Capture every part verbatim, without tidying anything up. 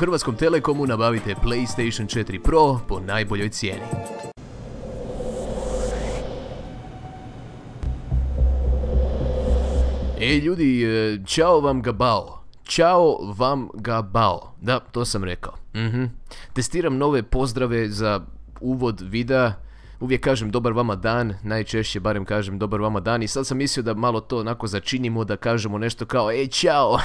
Hrvatskom Telekomu nabavite PlayStation četiri Pro po najboljoj cijeni. Ej ljudi, čao vam ga bao. Ćao vam ga bao. Da, to sam rekao. Mhm. Testiram nove pozdrave za uvod videa. Uvijek kažem dobar vama dan, najčešće barem kažem dobar vama dan i sad sam mislio da malo to onako začinimo, da kažemo nešto kao ej čao,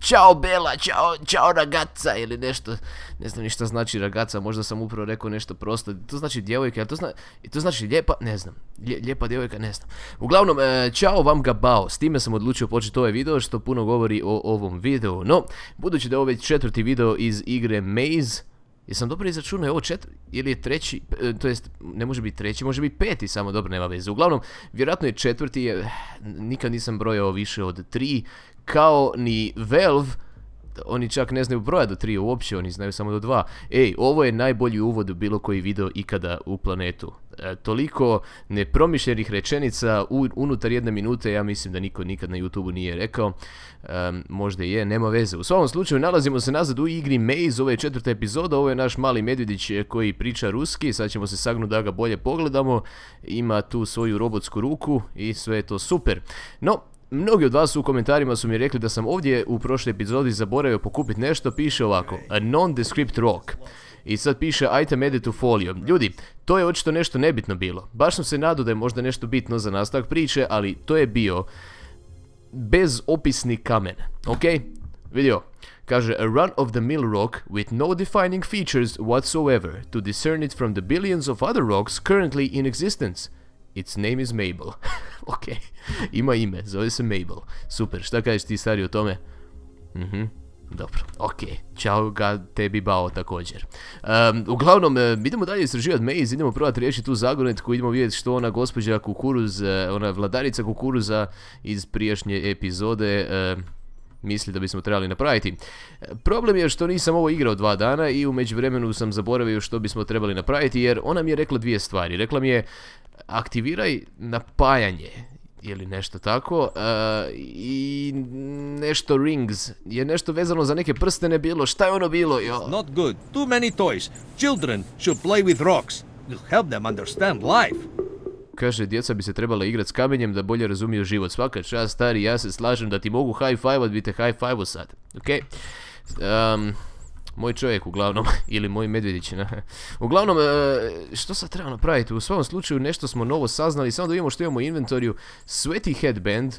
čao Bela, čao, čao ragazza ili nešto, ne znam ništa znači ragazza, možda sam upravo rekao nešto prosto, to znači djevojka, to, zna, to znači lijepa, ne znam, Lje, lijepa djevojka, ne znam. Uglavnom, e, čao vam ga bao, s time sam odlučio početi ovaj video što puno govori o ovom videu, no, budući da je ovaj četvrti video iz igre Maize. Jesam dobro izračunao, je ovo četvrti, ili je treći, to jest, ne može biti treći, može biti peti, samo dobro, nema veze. Uglavnom, vjerojatno je četvrti, nikad nisam brojao više od tri, kao ni Valve, oni čak ne znaju broja do tri uopće, oni znaju samo do dva. Ej, ovo je najbolji uvod u bilo koji video ikada u planetu. Toliko nepromišljenih rečenica unutar jedne minute, ja mislim da niko nikad na YouTubeu nije rekao, um, možda je, nema veze. U svakom slučaju nalazimo se nazad u igri Maize, ovo je četvrta epizoda, ovo je naš mali medvjedić koji priča ruski, sad ćemo se sagnuti da ga bolje pogledamo, ima tu svoju robotsku ruku i sve je to super. No, mnogi od vas u komentarima su mi rekli da sam ovdje u prošloj epizodi zaboravio pokupiti nešto, piše ovako, a nondescript rock. I sad piše item edit to folio. Ljudi, to je očito nešto nebitno bilo. Baš sam se nadao da je možda nešto bitno za nastavak priče, ali to je bio bezopisni kamen. Ok, vidio. Kaže, a run of the mill rock with no defining features whatsoever to discern it from the billions of other rocks currently in existence. Its name is Mabel. Ok, ima ime, zove se Mabel. Super, šta kažeš ti stari o tome? Mhm. Dobro, ok, čao ga tebi bao također. um, Uglavnom, idemo dalje istraživati Maize, idemo probati riješiti tu zagonetku, idemo vidjeti što ona gospođa kukuruz, ona vladarica kukuruza iz prijašnje epizode uh, misli da bismo trebali napraviti. Problem je što nisam ovo igrao dva dana i u međuvremenu sam zaboravio što bismo trebali napraviti, jer ona mi je rekla dvije stvari. Rekla mi je aktiviraj napajanje ili nešto tako, uh, i nešto rings, je nešto vezano za neke prstene bilo, šta je ono bilo, jo? Not good, too many toys, children should play with rocks, you'll help them understand life. Kaže, djeca bi se trebala igrati s kamenjem da bolje razumiju život, svaka čast stari, ja se slažem da ti mogu high-five-at, bi te high-five-o sad, okej? Okay. Um, moj čovjek uglavnom, ili moj medvjedić. Uglavnom, što sad treba napraviti? U svakom slučaju nešto smo novo saznali, samo da vidimo što imamo u inventoriju. Sweaty headband,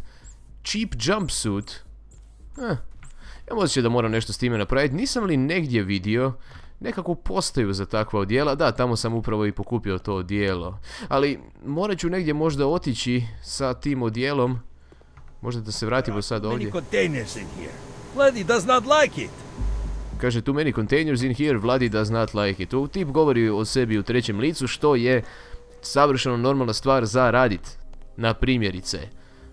cheap jumpsuit. Eh, ja moguće da moram nešto s time napraviti, nisam li negdje vidio nekakvu postaju za takva odijela, da, tamo sam upravo i pokupio to odijelo. Ali morat ću negdje možda otići sa tim odijelom, možda da se vratimo sad ovdje. Vlady does not like it. Kaže, too many containers in here, Vlady does not like it. Tip govori o sebi u trećem licu, što je savršeno normalna stvar za radit. Na primjerice,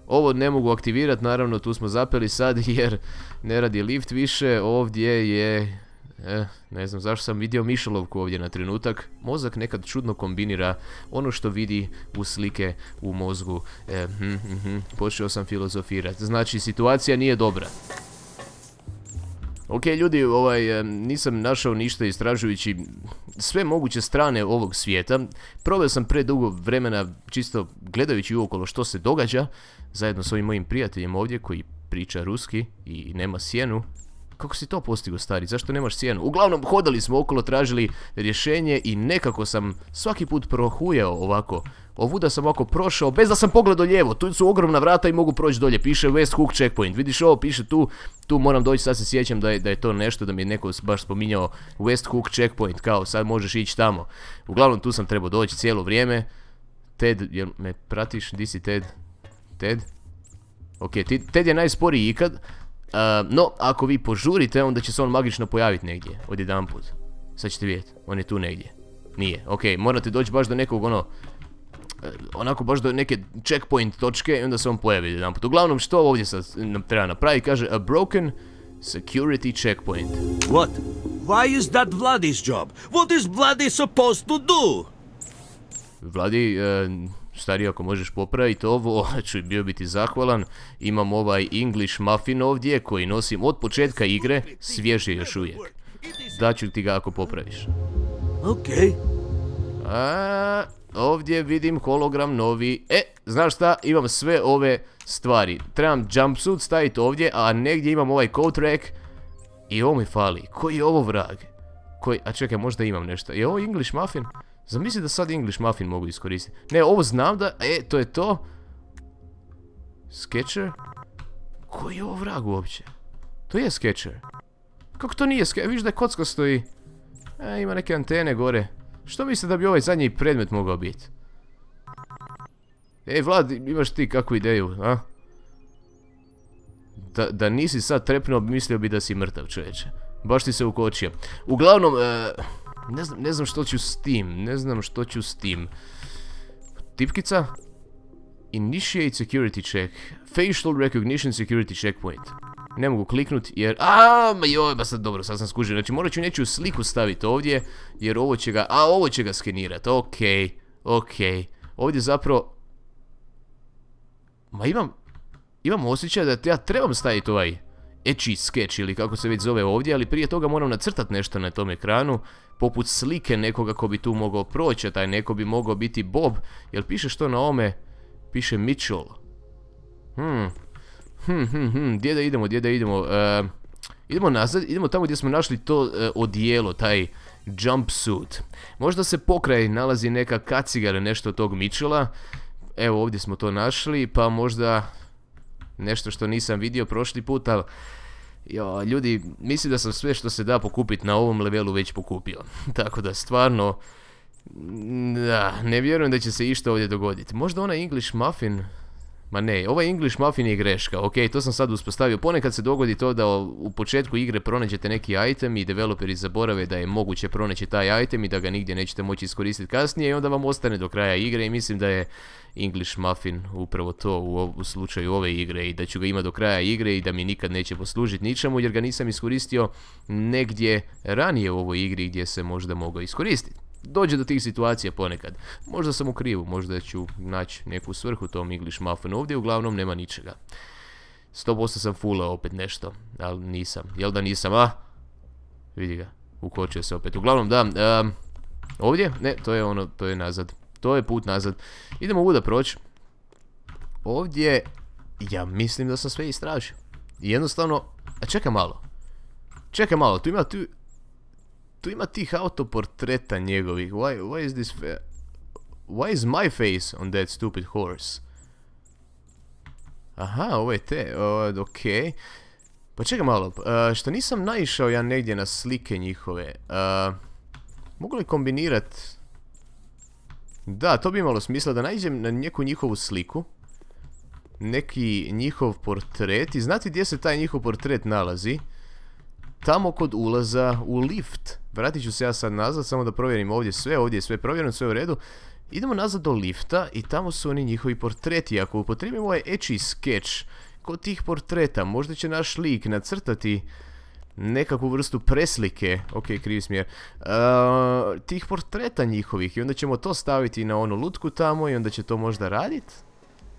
ovo ne mogu aktivirati, naravno tu smo zapeli sad jer ne radi lift više, ovdje je... Eh, ne znam zašto sam vidio mišolovku ovdje na trenutak. Mozak nekad čudno kombinira ono što vidi u slike u mozgu. Eh, hm, hm, počeo sam filozofirati. Znači, situacija nije dobra. Ok ljudi, ovaj, nisam našao ništa istražujući sve moguće strane ovog svijeta. Proveo sam predugo vremena čisto gledajući uokolo što se događa, zajedno s ovim mojim prijateljem ovdje koji priča ruski i nema sjenu. Kako si to postigo stari, zašto nemaš sjenu? Uglavnom, hodali smo okolo, tražili rješenje i nekako sam svaki put prohujao ovako. Ovuda sam ovako prošao, bez da sam pogledao lijevo, tu su ogromna vrata i mogu proći dolje, piše Westhook checkpoint, vidiš ovo, piše tu, tu moram doći, sad se sjećam da je, da je to nešto, da mi je neko baš spominjao Westhook checkpoint, kao sad možeš ići tamo. Uglavnom, tu sam trebao doći cijelo vrijeme. Ted, jel me pratiš, di si Ted? Ted? Ok, Ted je najsporiji ikad. Uh, no, ako vi požurite, onda će se on magično pojaviti negdje, odjedan put. Sad ćete vidjeti, on je tu negdje. Nije, okej, okay, morate doći baš do nekog ono, uh, onako baš do neke checkpoint točke i onda se on pojavi odjedan put. Uglavnom, što ovdje sad nam treba napraviti, kaže a broken security checkpoint. What? Why is that Vlady's job? What is Vlady supposed to do? Vlady, uh, Stariji, ako možeš popraviti ovo, ću bio biti zahvalan. Imam ovaj English muffin ovdje koji nosim od početka igre, svjež je još uvijek. Daću ti ga ako popraviš. Okej. A ovdje vidim hologram novi. E, znaš šta, imam sve ove stvari. Trebam jumpsuit staviti ovdje, a negdje imam ovaj coat rack. I ovo mi fali. Koji je ovo vrag? Koji, a čekaj, možda imam nešto. Je ovo English muffin? Zamisli da sad English muffin mogu iskoristiti. Ne, ovo znam da... E, to je to. Sketcher? Koji je ovo vrag uopće? To je Sketcher. Kako to nije Sketcher? Viš da je kocka stoji. E, ima neke antene gore. Što misli da bi ovaj zadnji predmet mogao biti? Ej, Vlad, imaš ti kakvu ideju, a? Da, da nisi sad trepnuo, mislio bi da si mrtav, čovječe. Baš ti se ukočio. Uglavnom, e, ne znam, ne znam što ću s tim, ne znam što ću s tim. Tipkica? Initiate security check. Facial recognition security checkpoint. Ne mogu kliknut jer... Aaaa, ma joj, ba sad dobro, sad sam skužio. Znači morat ću neću sliku staviti ovdje, jer ovo će ga... A, ovo će ga skenirat, okej, okej. Ovdje zapravo... Ma imam... Imam osjećaj da ja trebam staviti ovaj etchy sketch ili kako se već zove ovdje, ali prije toga moram nacrtat nešto na tom ekranu, poput slike nekoga ko bi tu mogao proći, a taj neko bi mogao biti Bob, jer piše što na ome? Piše Mitchell. Hmm, hmm, hmm, hmm, gdje da idemo, gdje da idemo, e, idemo nazad, idemo tamo gdje smo našli to e, odijelo, taj jumpsuit. Možda se pokraj nalazi neka kaciga ili nešto od tog Mitchella, evo ovdje smo to našli, pa možda... Nešto što nisam vidio prošli put, ali jo, ljudi, mislim da sam sve što se da pokupiti na ovom levelu već pokupio. Tako da stvarno, da, ne vjerujem da će se išta ovdje dogoditi. Možda onaj English muffin, ma ne, ovaj English muffin je greška, ok, to sam sad uspostavio. Ponekad se dogodi to da u početku igre pronađete neki item i developeri zaborave da je moguće pronaći taj item i da ga nigdje nećete moći iskoristiti kasnije i onda vam ostane do kraja igre i mislim da je English muffin upravo to u slučaju ove igre i da ću ga imati do kraja igre i da mi nikad neće poslužiti ničemu jer ga nisam iskoristio negdje ranije u ovoj igri gdje se možda mogao iskoristiti. Dođe do tih situacija ponekad. Možda sam u krivu, možda ću naći neku svrhu tom English muffinu. Ovdje uglavnom nema ničega. sto posto sam fulao opet nešto, ali nisam. Jel da nisam, a? Vidi ga, ukočio se opet. Uglavnom da, um, ovdje? Ne, to je ono, to je nazad. To je put nazad. Idemo ovuda proći. Ovdje, ja mislim da sam sve istražio. Jednostavno, a čekaj malo. Čekaj malo, tu ima tu... Tu ima tih autoportreta njegovih. Why, why is this fa... Why is my face on that stupid horse? Aha, ovo je te. Uh, Okej. Pa čekaj malo. Uh, što nisam naišao ja negdje na slike njihove. Uh, mogu li kombinirat... Da, to bi imalo smisla da naiđem na neku njihovu sliku. Neki njihov portret. I znate gdje se taj njihov portret nalazi? Tamo kod ulaza u lift. Vratit ću se ja sad nazad, samo da provjerim ovdje sve, ovdje je sve provjereno, sve u redu. Idemo nazad do lifta i tamo su oni njihovi portreti. Ako upotrijebimo ovaj etchy sketch kod tih portreta, možda će naš lik nacrtati nekakvu vrstu preslike, ok, krivi smjer, uh, tih portreta njihovih i onda ćemo to staviti na onu lutku tamo i onda će to možda raditi.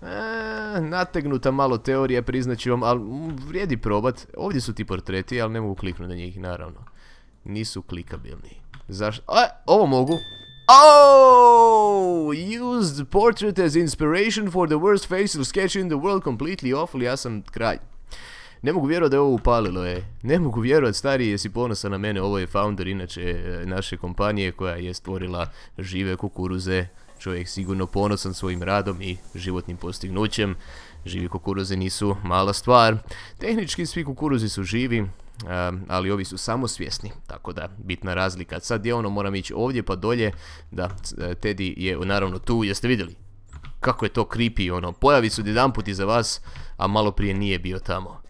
Eee, nategnuta malo teorija, priznaću vam, ali vrijedi probat. Ovdje su ti portreti, ali ne mogu kliknuti na njih, naravno. Nisu klikabilni. Zašto? A, ovo mogu. Oh, used portrait as inspiration for the worst facial sketch in the world, completely awful, ja sam kralj. Ne mogu vjerovat da je ovo upalilo, je. Ne mogu vjerovat, stari, jesi ponosan na mene, ovo je founder, inače, naše kompanije koja je stvorila žive kukuruze. Čovjek sigurno ponosan svojim radom i životnim postignućem. Živi kukuruze nisu mala stvar. Tehnički svi kukuruzi su živi, ali ovi su samosvjesni. Tako da, bitna razlika. Sad ja ono moram ići ovdje pa dolje. Da, Teddy je naravno tu, jeste vidjeli? Kako je to creepy, ono. Pojavi se odjedanput iza vas, a malo prije nije bio tamo.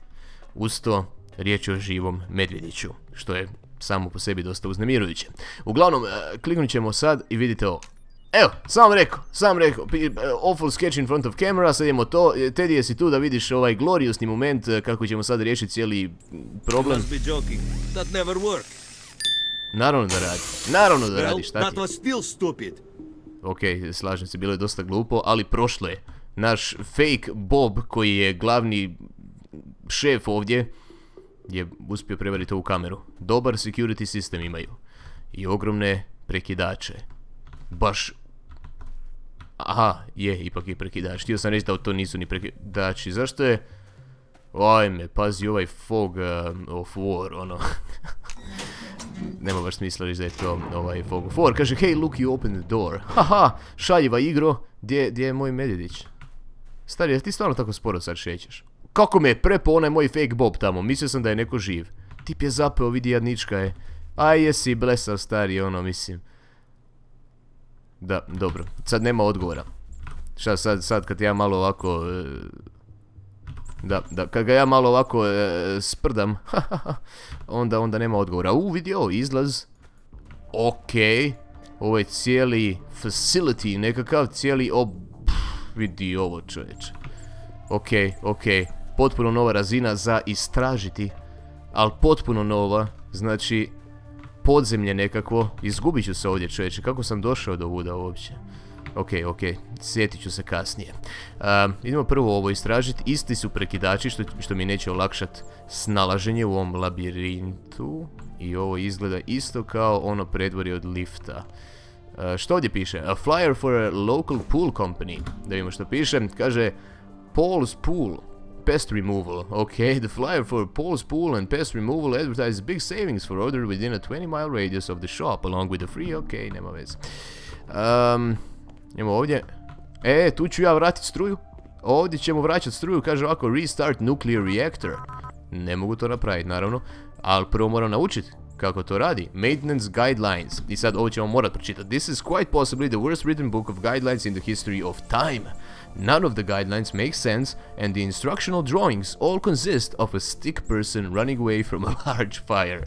Uz to, riječ je o živom medvjediću, što je samo po sebi dosta uznemirujuće. Uglavnom, kliknut ćemo sad i vidite ovo. Evo, sam rekao, sam rekao, awful sketch in front of camera, sad idemo to, Teddy jesi tu da vidiš ovaj gloriousni moment kako ćemo sad riješiti cijeli problem. Naravno da radi, naravno da radi, šta ti? ok, slažem se, bilo je dosta glupo, ali prošlo je. Naš fake Bob, koji je glavni šef ovdje, je uspio prevariti ovu kameru. Dobar security sistem imaju. I ogromne prekidače. Baš... Aha, je, ipak je prekidač. Htio sam reći da to nisu ni prekidači. Zašto je... Ajme, pazi ovaj fog of war, ono... Nema baš smisla reći da je to ovaj fog of war. Kaže, hey, look, you open the door. Haha, šaljiva igro. Gdje je moj medjedić? Stari, jel ti stvarno tako sporo sad šećeš? Kako me je prepo onaj moj fake Bob tamo? Mislio sam da je neko živ. Tip je zapeo, vidi jadnička je. Aj jesi blesav stari, ono, mislim. Da, dobro. Sad nema odgovora. Šta sad, sad kad ja malo ovako... Da, da, kad ga ja malo ovako sprdam, onda, onda nema odgovora. U, vidi ovo, izlaz. Okej. Ovo je cijeli facility, nekakav cijeli... Vidi ovo, čovječe. Okej, okej. Potpuno nova razina za istražiti. Ali potpuno nova, znači... Podzemlje nekako, izgubit ću se ovdje čovječe, kako sam došao do ovuda uopće. Ok, ok, sjetit ću se kasnije. Um, idemo prvo ovo istražiti, isti su prekidači što, što mi neće olakšat snalaženje u ovom labirintu. I ovo izgleda isto kao ono predvorje od lifta. Uh, što ovdje piše? A flyer for a local pool company. Da vidimo što piše, kaže Paul's pool. Pest removal. Okay, the flyer for Paul's pool and pest removal advertises big savings for order within a twenty mile radius of the shop, along with the free. Okay, nema veze. Um, idemo ovdje. E, tu ću ja vratit struju. Ovdje ćemo vraćat struju, kaže ovako, restart nuclear reactor. Ne mogu to napraviti, naravno. Ali prvo moram naučiti kako to radi. Maintenance guidelines. I sad ovo ćemo morat pročitati. This is quite possibly the worst written book of guidelines in the history of time. None of the guidelines make sense, and the instructional drawings all consist of a stick person running away from a large fire.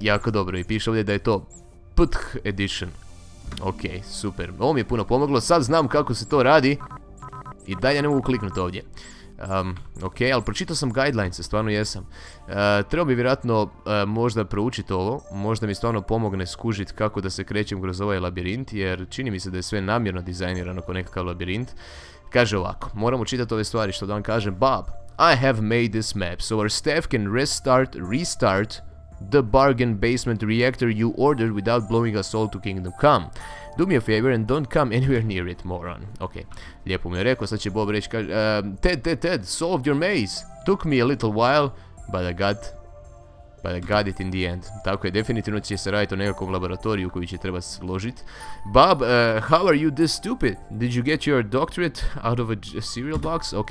Jako dobro, i piše ovdje da je to P T H edition. Ok, super, ovo mi je puno pomoglo, sad znam kako se to radi. I dalje ne mogu kliknuti ovdje. Um, ok, ali pročitao sam guidelines, stvarno jesam. Uh, Treba bi vjerojatno uh, možda proučiti ovo, možda mi stvarno pomogne skužiti kako da se krećem kroz ovaj labirint, jer čini mi se da je sve namjerno dizajnirano kao nekakav labirint. Kaže ovako, moram učitati ove stvari što da vam kažem. Bob, I have made this map, so our staff can restart, restart the bargain basement reactor you ordered without blowing us all to Kingdom Come. Do me a favor and don't come anywhere near it, moron. Ok, lijepo mi je rekao, sad će Bob reći, kaže, Ted, Ted, Ted, solved your maze. Took me a little while, but I got, but I got it in the end. Tako je, definitivno će se raditi o nekakvom laboratoriju koju će treba složiti. Bob, how are you this stupid? Did you get your doctorate out of a cereal box? Ok,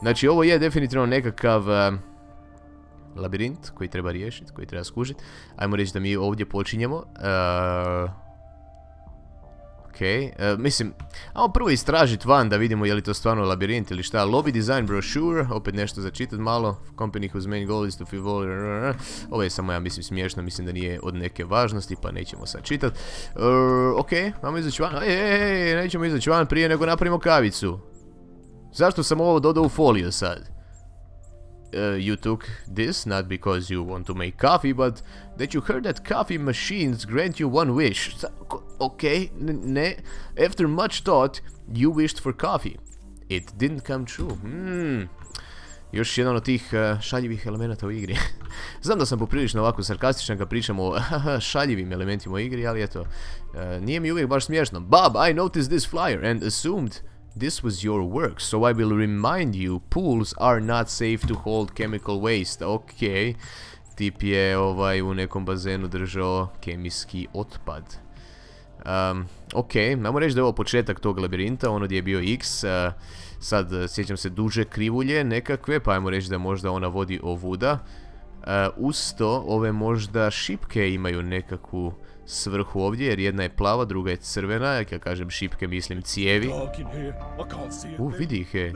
znači ovo je definitivno nekakav... labirint koji treba riješiti, koji treba skužiti. Ajmo reći da mi ovdje počinjemo. Okej, mislim, ajmo prvo istražiti van da vidimo je li to stvarno labirint ili šta. Lobby design brochure, opet nešto začitati malo. Company whose main goal is to fill... Ovo je samo, ja mislim, smiješno, mislim da nije od neke važnosti, pa nećemo sad čitati. Okej, ajmo izaći van. Ej, nećemo izaći van prije nego napravimo kavicu. Zašto sam ovo dodao u foliju sad? Uh, you took this not because you want to make coffee, but that you heard that coffee machines grant you one wish. Okay, ne. After much thought, you wished for coffee. It didn't come true. Hmm. Još jedan od tih uh, šaljivih elemenata u igri. Znam da sam poprilično ovako sarkastičan kad pričam o šaljivim elementima u igri, ali eto, uh, nije mi uvijek baš smiješno. Bob, I noticed this flyer and assumed this was your work, so I will remind you, pools are not safe to hold chemical waste. Ok, tip je ovaj u nekom bazenu držao kemijski otpad. Ok, namo reći da je ovo početak tog labirinta, ono gdje je bio X, sad sjećam se duže krivulje nekakve, pa ajmo reći da možda ona vodi ovuda. Usto, ove možda šipke imaju nekakvu svrhu ovdje, jer jedna je plava, druga je crvena, ja kažem šipke, mislim cijevi. U, vidi ih je,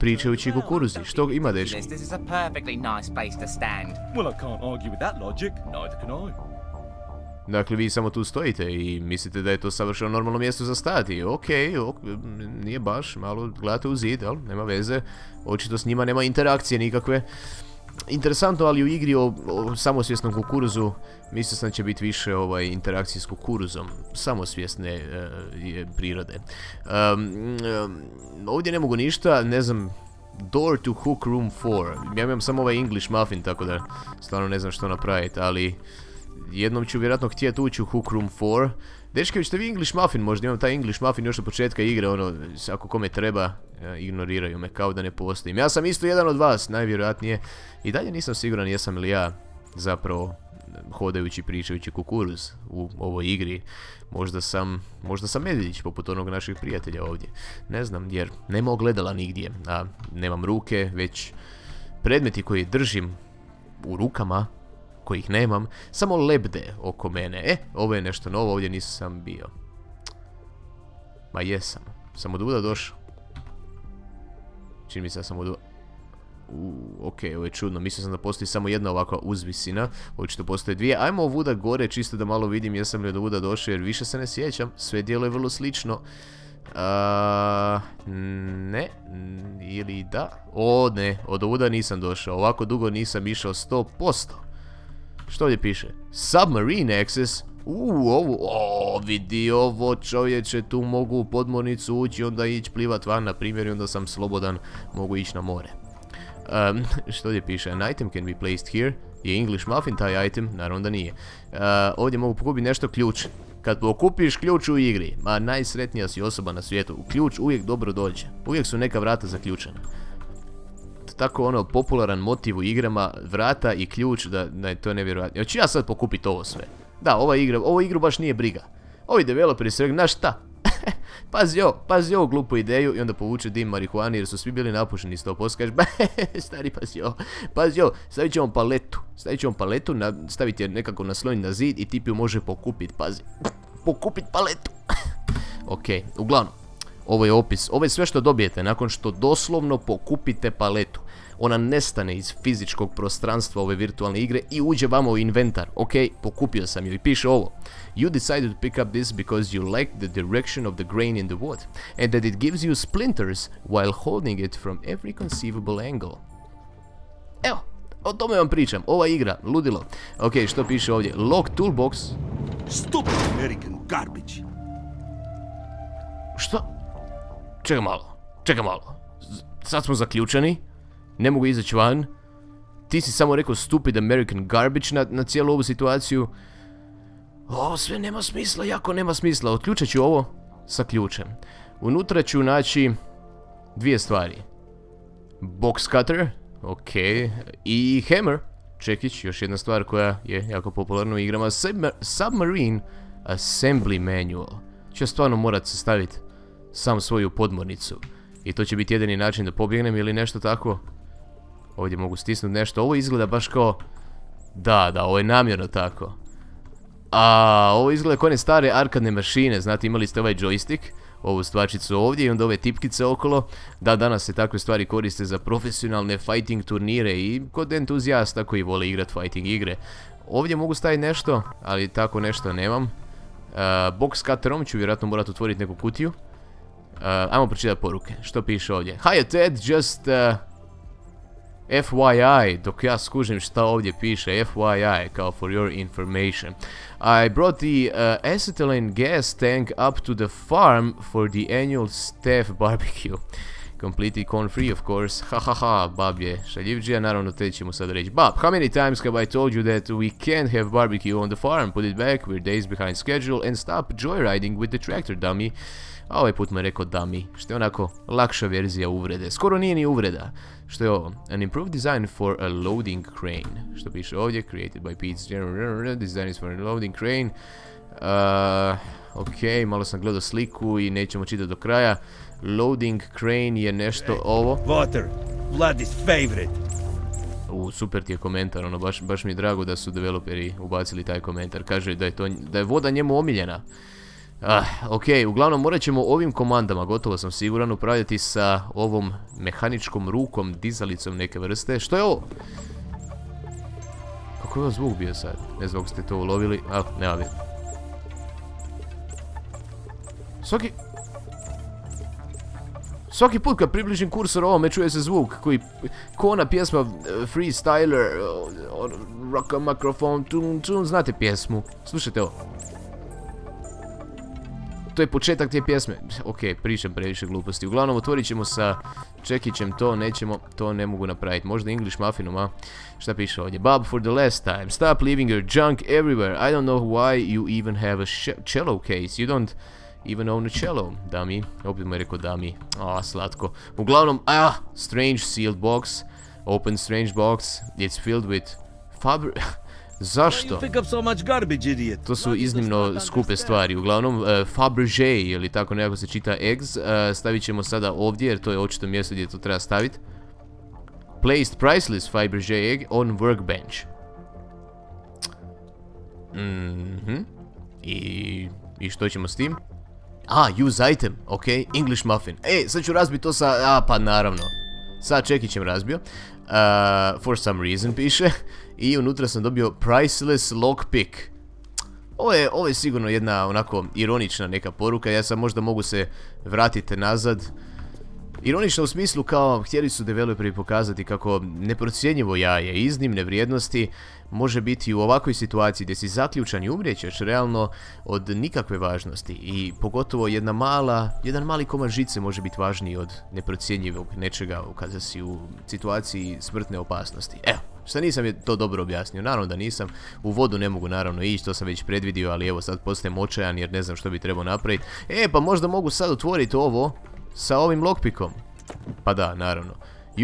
pričajući kukuruzi, što ima dečko? Dakle, vi samo tu stojite i mislite da je to savršeno normalno mjesto za stati. Okej, nije baš, malo gledate u zid, ali nema veze, očito s njima nema interakcije nikakve. interesantno, ali u igri o, o samosvjesnom kukuruzu mislio sam da će biti više ovaj, interakcije s kukuruzom, samosvjesne e, prirode. Um, um, ovdje ne mogu ništa, ne znam, door to hook room four. Ja imam samo ovaj English muffin, tako da stvarno ne znam što napraviti, ali jednom ću vjerojatno htjeti ući u hook room four. Dečki, hoćete vi English muffin? Možda imam taj English muffin još od početka igre, ono, ako kome treba, ignoriraju me kao da ne postojim. Ja sam isto jedan od vas, najvjerojatnije. I dalje nisam siguran jesam li ja zapravo hodajući, pričajući kukuruz u ovoj igri. Možda sam, možda sam medvjedić poput onog naših prijatelja ovdje. Ne znam, jer nema ogledala nigdje, a nemam ruke, već predmeti koji držim u rukama, kojih nemam, samo lebde oko mene. E, ovo je nešto novo, ovdje nisam bio. Ma jesam. Sam od vuda došao. Čini mi se da sam od vuda... Uuu, okej, ovo je čudno. Mislio sam da postoji samo jedna ovakva uzvisina. Očito postoje dvije. Ajmo od vuda gore, čisto da malo vidim jesam li od vuda došao, jer više se ne sjećam. Sve dijelo je vrlo slično. Aaaa... Ne... Ili da... O, ne. Od vuda nisam došao. Ovako dugo nisam išao sto posto. Što ovdje piše? Submarine access. Uuu, ovo, ooo, vidi ovo čovječe, tu mogu u podmornicu ući, onda ići plivat van, na primjer, i onda sam slobodan, mogu ići na more. Um, što ovdje piše? An item can be placed here. Je English muffin taj item? Naravno da nije. Uh, ovdje mogu pokupiti nešto, ključ. Kad pokupiš ključ u igri, ma najsretnija si osoba na svijetu, ključ uvijek dobro dođe. Uvijek su neka vrata zaključena. Tako ono popularan motiv u igrama, vrata i ključ, da, da to je nevjerojatno. Hoću ja sad pokupiti ovo sve. Da, ova igra, ovu igru baš nije briga. Ovi developeri sve, znaš šta? Pazi ovo, pazi ovo glupu ideju i onda povuče dim marihuani jer su svi bili napušeni sto posto. Kažeš, stari pazi ovo, pazi ovo, stavit ćemo paletu. Stavit ćemo paletu, na, stavit je nekako naslonjen na zid i tip ju može pokupiti, pazi. Pokupit paletu. Ok, uglavnom. Ovo je opis, ovo je sve što dobijete nakon što doslovno pokupite paletu. Ona nestane iz fizičkog prostranstva ove virtualne igre i uđe vama u inventar. Ok, pokupio sam ju i piše ovo. You decided to pick up this because you liked the direction of the grain in the wood and that it gives you splinters while holding it from every conceivable angle. Evo, o tome vam pričam, ova igra, ludilo. Ok, što piše ovdje? Lock toolbox. Stupid American garbage. Što? Čekaj malo, čekaj malo. Sad smo zaključani. Ne mogu izaći van. Ti si samo rekao stupid American garbage na, na cijelu ovu situaciju. Ovo sve nema smisla, jako nema smisla. Otključat ću ovo sa ključem. Unutra ću naći dvije stvari. Box cutter, ok. I hammer, čekić, još jedna stvar koja je jako popularna u igrama. Submarine assembly manual. Ću stvarno morat se staviti sam svoju podmornicu. I to će biti jedini način da pobjegnem ili nešto tako. Ovdje mogu stisnuti nešto. Ovo izgleda baš kao... Da, da, ovo je namjerno tako. A ovo izgleda kao one stare arkadne mašine. Znate, imali ste ovaj joystick, ovu stvačicu ovdje i onda ove tipkice okolo. Da, danas se takve stvari koriste za profesionalne fighting turnire i kod entuzijasta koji vole igrat fighting igre. Ovdje mogu staviti nešto, ali tako nešto nemam. Box cutterom ću vjerojatno morati otvoriti neku kutiju. Uh, ajmo pročitati poruke, što piše ovdje. Hiya Ted, just uh, F Y I, dok ja skužim šta ovdje piše, F Y I, kao for your information. I brought the uh, acetylene gas tank up to the farm for the annual staff barbecue. Completely corn free, of course. Ha ha ha, Bab je šaljivđija, naravno te ćemo sad reći. Bab, how many times have I told you that we can't have barbecue on the farm? Put it back, we're days behind schedule and stop joyriding with the tractor, dummy. A ovaj put me rekao dummy, što je onako lakša verzija uvrede. Skoro nije ni uvreda. Što je ovo? An improved design for a loading crane. Što piše ovdje? Created by Pete's general design is for a loading crane. Ok, malo sam gledao sliku i nećemo čitati do kraja. Loading crane je nešto ovo. Water, Vlady's favorite. U, super ti je komentar, ono, baš, baš mi je drago da su developeri ubacili taj komentar. Kaže da je, to, da je voda njemu omiljena. Ah, ok, uglavnom morat ćemo ovim komandama, gotovo sam siguran, upravljati sa ovom mehaničkom rukom, dizalicom neke vrste. Što je ovo? Kako je ovo zvuk bio sad? Ne znam kako ste to ulovili, ali nema bio. Svaki... Svaki put kad približim kursor ovome čuje se zvuk koji kona pjesma Freestyler, rock a microphone, tun tun, znate pjesmu. Slušajte ovo. To je početak te pjesme. Okej, pričam previše gluposti. Uglavnom, otvorit ćemo sa čekićem to, nećemo, to ne mogu napraviti. Možda English muffinom, a? Šta piše ovdje? Bob, for the last time, stop leaving your junk everywhere. I don't know why you even have a cello case. You don't even own a cello. Dami. Opet mu je rekao dami. A, slatko. Uglavnom, ah, strange sealed box. Open strange box. It's filled with Faber... Zašto? To su iznimno skupe stvari. Uglavnom, Fabergé, ili tako nekako se čita eggs, stavit ćemo sada ovdje, jer to je očito mjesto gdje to treba staviti. Placed priceless Fabergé egg on workbench. I što ćemo s tim? A, use item, ok, English muffin. E, sad ću razbiti to sa, a pa naravno. Sa čekićem razbio. For some reason piše. I unutra sam dobio priceless lockpick. Ovo je sigurno jedna onako ironična neka poruka. Ja sad možda mogu se vratiti nazad. Ironično u smislu kao htjeli su developeri pokazati kako neprocjenjivo jaje iznimne vrijednosti može biti u ovakvoj situaciji gdje si zaključan i umrijećeš realno od nikakve važnosti. I pogotovo jedna mala, jedan mali komad žice može biti važniji od neprocjenjivog nečega kada si u situaciji smrtne opasnosti. Evo, šta nisam je to dobro objasnio, naravno da nisam. U vodu ne mogu naravno ići, to sam već predvidio, ali evo sad postajem očajan jer ne znam što bi trebao napraviti. E, pa možda mogu sad otvoriti ovo sa ovim lockpickom. Pa da, naravno.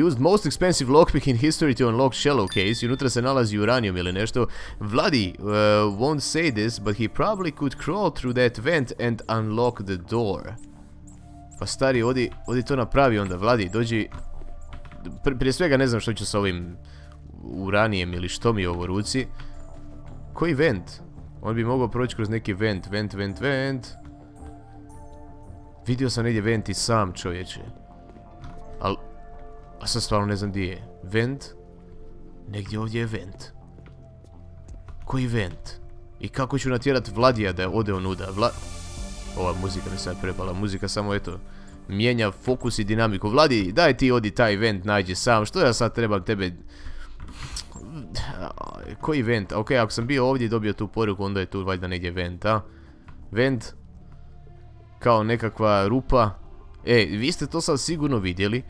Used most expensive lockpick in history to unlock shallow case. Unutra se nalazi uranium ili nešto. Vlady won't say this, but he probably could crawl through that vent and unlock the door. Pa stari, odi to napravi onda, Vlady, dođi. Prije svega ne znam što ću sa ovim uranijem ili što mi je ovo u ruci. Koji vent? On bi mogao proći kroz neki vent, vent, vent, vent. Vidio sam negdje vent i sam, čovječe. Al... A sad stvarno ne znam gdje je. Vent? Negdje ovdje je vent. Koji vent? I kako ću natjerat Vladija da je ode onuda? Vla... Ova muzika mi sad prepala. Muzika samo, eto, mijenja fokus i dinamiku. Vladi, daj ti odi taj vent, nađi sam. Što ja sad trebam tebe... Koji vent? Ok, ako sam bio ovdje i dobio tu poruku, onda je tu valjda negdje vent, a? Vent? Kao nekakva rupa. E, vi ste to sad sigurno vidjeli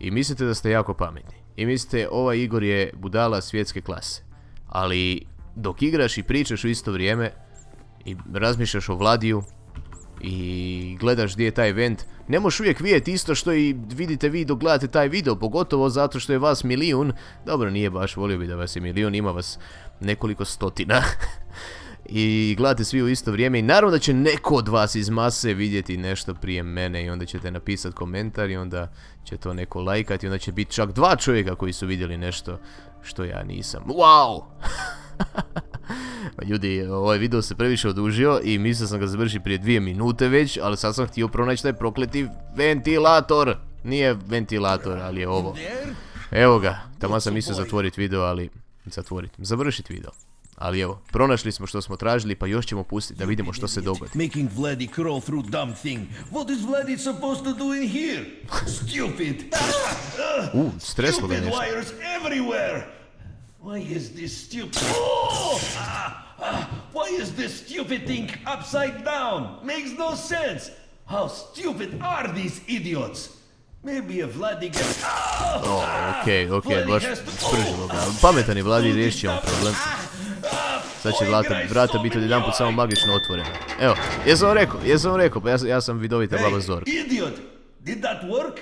i mislite da ste jako pametni i mislite ovaj Igor je budala svjetske klase, ali dok igraš i pričaš u isto vrijeme i razmišljaš o Vladiju i gledaš gdje je taj event, ne možeš uvijek vidjeti isto što i vidite vi dok gledate taj video, pogotovo zato što je vas milijun. Dobro, nije baš, volio bi da vas je milijun, ima vas nekoliko stotina. I gledate svi u isto vrijeme i naravno da će neko od vas iz mase vidjeti nešto prije mene i onda ćete napisati komentar i onda će to neko lajkati i onda će biti čak dva čovjeka koji su vidjeli nešto što ja nisam. Wow! Ljudi, ovaj video se previše odužio i mislio sam ga završiti prije dvije minute već, ali sad sam htio pronaći taj prokleti ventilator. Nije ventilator, ali je ovo. Evo ga, tamo sam mislio zatvoriti video, ali... Zatvoriti, završiti video. Ali evo, pronašli smo što smo tražili, pa još ćemo pustiti da vidimo što se dogodi. U, streslo ga nešto. O, okej, okej, baš spržilo ga. Pametan je Vladi, riješit ćemo problem. Sad će vrata biti od jedan put samo magično otvorena. Evo, jesam vam rekao, jesam vam rekao, pa ja sam vidovita baba Zorka. Hey, idiot! Did that work?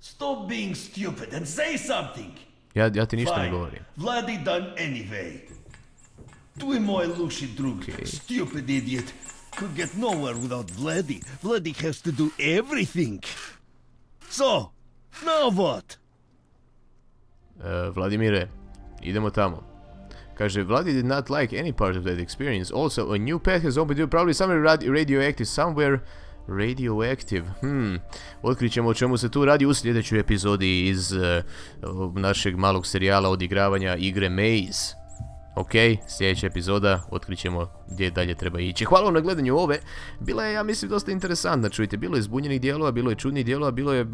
Stop being stupid and say something! Ja ti ništa ne govorim. Vlady done anyway. Tvoj moj luši drug, stupid idiot. Could get nowhere without Vlady. Vlady has to do everything. So, now what? Vladimire, idemo tamo. Kaže, Vlady did not like any part of that experience. Also, a new path has opened you, probably somewhere radioactive, somewhere radioactive. Hmm, otkrićemo o čemu se tu radi u sljedećoj epizodi iz našeg malog serijala odigravanja igre Maize. Ok, sljedeća epizoda, otkrićemo gdje dalje treba ići. Hvala vam na gledanju ove. Bila je, ja mislim, dosta interesantna, čujte. Bilo je zbunjenih dijelova, bilo je čudnih dijelova, bilo je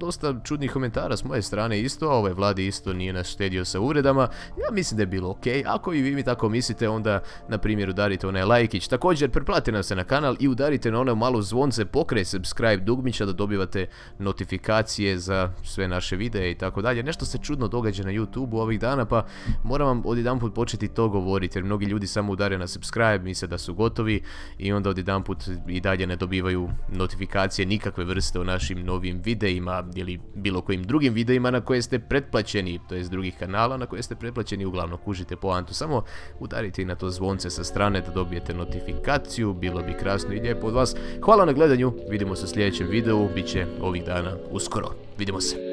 dosta čudnih komentara s moje strane isto. Ovaj Vladi isto nije nas štedio sa uvredama. Ja mislim da je bilo okej. Ako i vi mi tako mislite, onda, na primjer, udarite onaj lajkić. Također, preplatite nam se na kanal i udarite na ono malo zvonce, pokraj subscribe dugmića da dobivate notifikacije za sve naše videe i tako dalje. Nešto se čudno događa na YouTubeu ovih dana, pa moram vam odjedanput početi to govoriti, jer mnogi ljudi samo udare na subscribe, misle da su gotovi i onda odjedanput i dalje ne dobivaju notifikacije nikakve vrste o našim novim videima ili bilo kojim drugim videima na koje ste pretplaćeni, to jest drugih kanala na koje ste pretplaćeni. Uglavnom, kužite poantu, samo udarite na to zvonce sa strane da dobijete notifikaciju, bilo bi krasno i lijepo od vas. Hvala na gledanju, vidimo se u sljedećem videu, bit će ovih dana uskoro. Vidimo se.